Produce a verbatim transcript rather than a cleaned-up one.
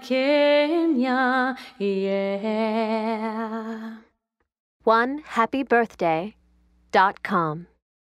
Makenya, yeah. one happy birthday dot com